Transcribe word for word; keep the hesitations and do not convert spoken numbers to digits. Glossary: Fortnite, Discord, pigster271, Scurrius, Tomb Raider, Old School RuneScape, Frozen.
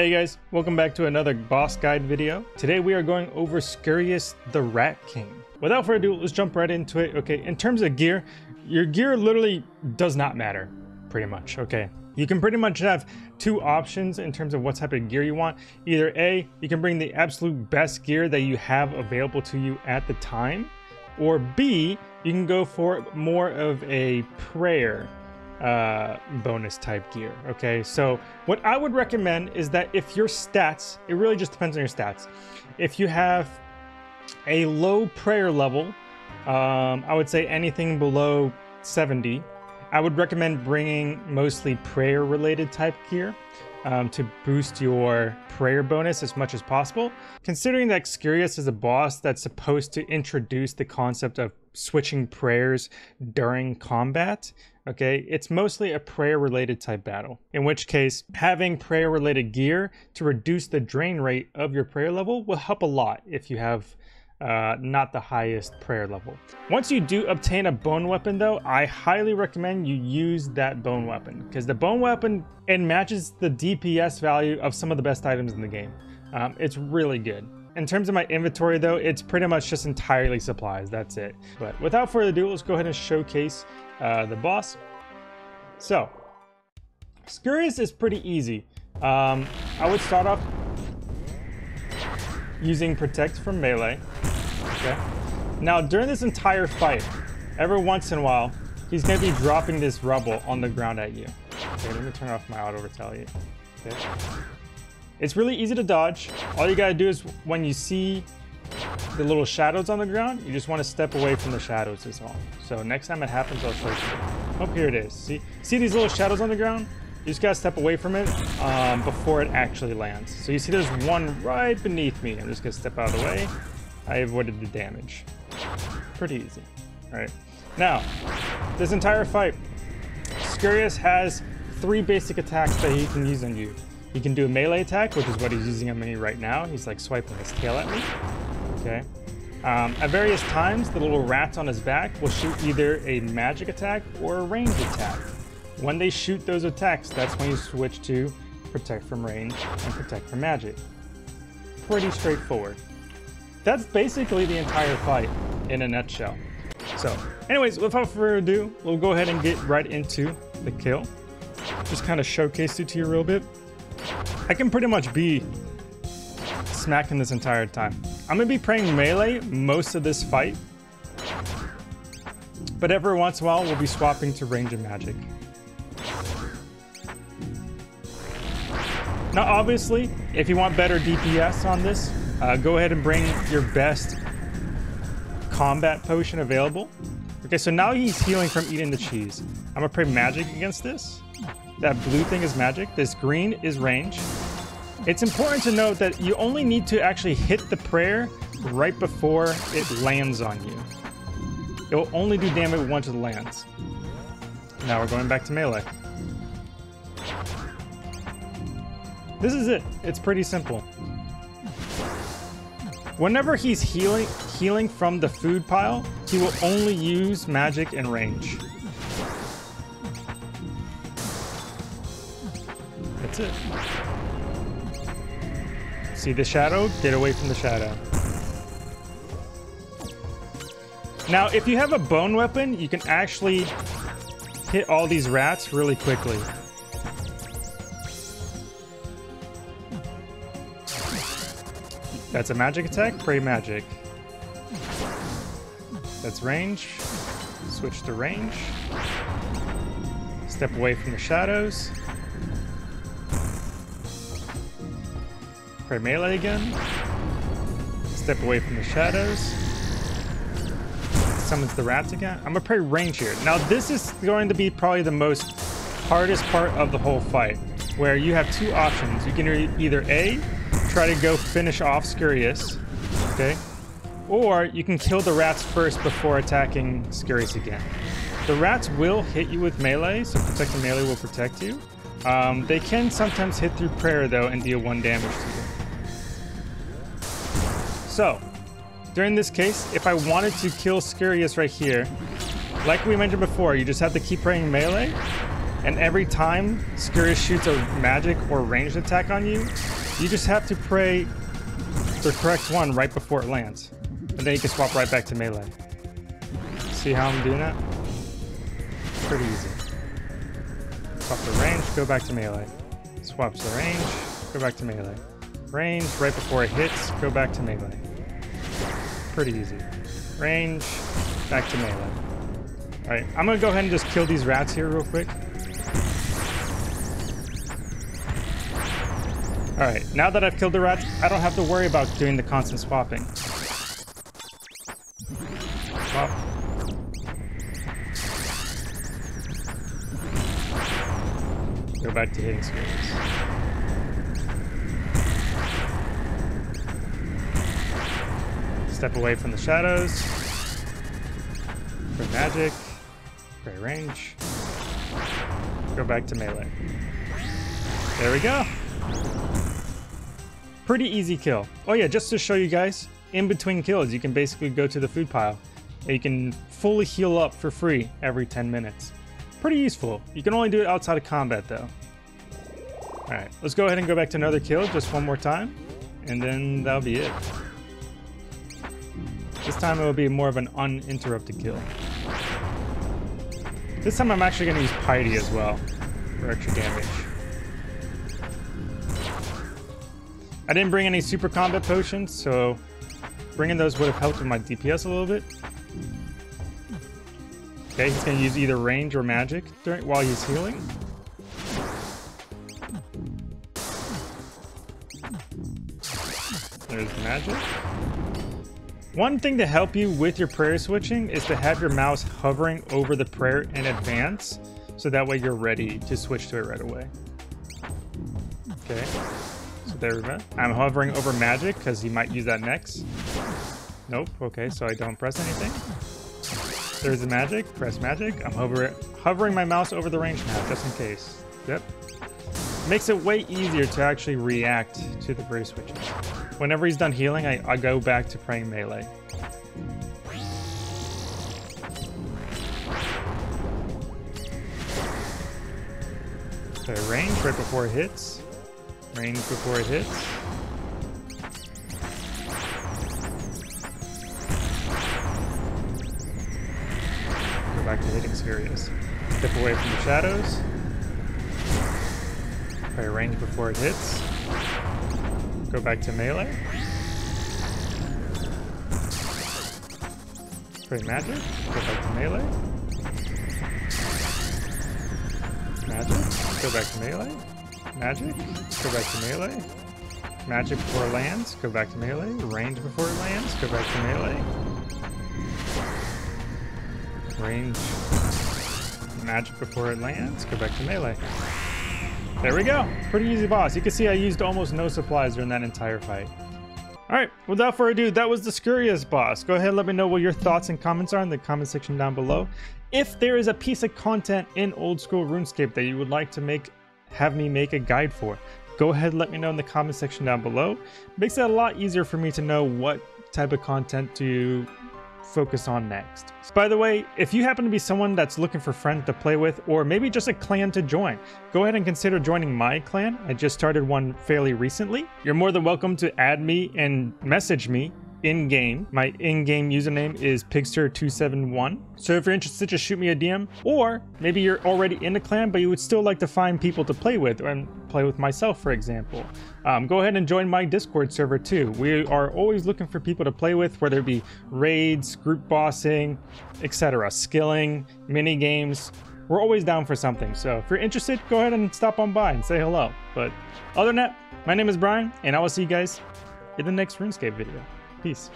Hey guys, welcome back to another boss guide video. Today we are going over Scurrius the Rat King. Without further ado, let's jump right into it. Okay, in terms of gear, your gear literally does not matter, pretty much, okay? You can pretty much have two options in terms of what type of gear you want. Either A, you can bring the absolute best gear that you have available to you at the time, or B, you can go for more of a prayer uh bonus type gear. Okay, so what I would recommend is that if your stats, it really just depends on your stats. If you have a low prayer level, um I would say anything below seventy, I would recommend bringing mostly prayer related type gear um to boost your prayer bonus as much as possible, considering that Scurrius is a boss that's supposed to introduce the concept of switching prayers during combat. Okay, it's mostly a prayer related type battle, in which case having prayer related gear to reduce the drain rate of your prayer level will help a lot if you have uh not the highest prayer level. Once you do obtain a bone weapon though, I highly recommend you use that bone weapon, because the bone weapon, it matches the D P S value of some of the best items in the game. Um, it's really good. In terms of my inventory though, it's pretty much just entirely supplies, that's it. But without further ado, let's go ahead and showcase uh, the boss. So, Scurrius is pretty easy. Um, I would start off using Protect from Melee. Okay. Now during this entire fight, every once in a while, he's gonna be dropping this rubble on the ground at you. Okay, let me turn off my auto retaliate. Okay. It's really easy to dodge. All you gotta do is when you see the little shadows on the ground, you just wanna step away from the shadows is all. So next time it happens, I'll show you. Oh, here it is. See, see these little shadows on the ground? You just gotta step away from it um, before it actually lands. So you see there's one right beneath me. I'm just gonna step out of the way. I avoided the damage. Pretty easy. All right. Now, this entire fight, Scurrius has three basic attacks that he can use on you. He can do a melee attack, which is what he's using on me right now. He's like swiping his tail at me. Okay. Um, at various times, the little rats on his back will shoot either a magic attack or a range attack. When they shoot those attacks, that's when you switch to protect from range and protect from magic. Pretty straightforward. That's basically the entire fight in a nutshell. So, anyways, without further ado, we'll go ahead and get right into the kill. Just kind of showcase it to you a little bit. I can pretty much be smacking this entire time. I'm gonna be playing melee most of this fight, but every once in a while we'll be swapping to range and magic. Now obviously, if you want better D P S on this, uh, go ahead and bring your best combat potion available. Okay, so now he's healing from eating the cheese. I'm gonna pray magic against this. That blue thing is magic. This green is range. It's important to note that you only need to actually hit the prayer right before it lands on you. It will only do damage once it lands. Now we're going back to melee. This is it. It's pretty simple. Whenever he's healing, healing from the food pile, he will only use magic and range. That's it. See the shadow? Get away from the shadow. Now, if you have a bone weapon, you can actually hit all these rats really quickly. That's a magic attack, pray magic. That's range. Switch to range. Step away from the shadows. Pray melee again. Step away from the shadows. Summons the rats again. I'm gonna pray range here. Now this is going to be probably the most hardest part of the whole fight, where you have two options. You can either A, try to go finish off Scurrius, okay? Or you can kill the rats first before attacking Scurrius again. The rats will hit you with melee, so protecting melee will protect you. Um, they can sometimes hit through prayer though and deal one damage to you. So, during this case, if I wanted to kill Scurrius right here, like we mentioned before, you just have to keep praying melee, And every time Scurrius shoots a magic or ranged attack on you, you just have to pray the correct one right before it lands. And then you can swap right back to melee. See how I'm doing that? Pretty easy. Swap the range, go back to melee. Swaps the range, go back to melee. Range, right before it hits, go back to melee. Pretty easy. Range, back to melee. Alright, I'm gonna go ahead and just kill these rats here real quick. Alright, now that I've killed the rats, I don't have to worry about doing the constant swapping. Swap. Go back to hitting Scurrius. Step away from the shadows. Pray magic. Pray range. Go back to melee. There we go. Pretty easy kill. Oh yeah, just to show you guys, in between kills, you can basically go to the food pile. And you can fully heal up for free every ten minutes. Pretty useful. You can only do it outside of combat though. Alright, let's go ahead and go back to another kill just one more time. And then that'll be it. This time it will be more of an uninterrupted kill. This time I'm actually going to use piety as well for extra damage. I didn't bring any super combat potions, so bringing those would have helped with my D P S a little bit. Okay, he's going to use either range or magic during, while he's healing. There's magic. One thing to help you with your prayer switching is to have your mouse hovering over the prayer in advance, so that way you're ready to switch to it right away. Okay, so there we go. I'm hovering over magic because you might use that next. Nope, okay, so I don't press anything. There's the magic, press magic. I'm hover hovering my mouse over the range now, just in case. Yep. Makes it way easier to actually react to the prayer switching. Whenever he's done healing, I, I go back to praying melee. So range right before it hits. Range before it hits. Go back to hitting Scurrius. Step away from the shadows. Pray range before it hits. Go back to melee. Pray magic. Go back to melee. Magic. Go back to melee. Magic. Go back to melee. Magic before it lands. Go back to melee. Range before it lands. Go back to melee. Range. Magic before it lands. Go back to melee. There we go. Pretty easy boss. You can see I used almost no supplies during that entire fight. Alright, without further ado, that was the Scurrius boss. Go ahead and let me know what your thoughts and comments are in the comment section down below. If there is a piece of content in Old School RuneScape that you would like to make, have me make a guide for, go ahead and let me know in the comment section down below. It makes it a lot easier for me to know what type of content to focus on next. So by the way, if you happen to be someone that's looking for friends to play with, or maybe just a clan to join, go ahead and consider joining my clan. I just started one fairly recently. You're more than welcome to add me and message me in-game. My in-game username is pigster two seven one. So if you're interested, just shoot me a D M. Or maybe you're already in the clan, but you would still like to find people to play with, and play with myself, for example. Um, go ahead and join my Discord server too. We are always looking for people to play with, whether it be raids, group bossing, et cetera. Skilling, mini games. We're always down for something. So if you're interested, go ahead and stop on by and say hello. But other than that, my name is Brian, and I will see you guys in the next RuneScape video. Peace.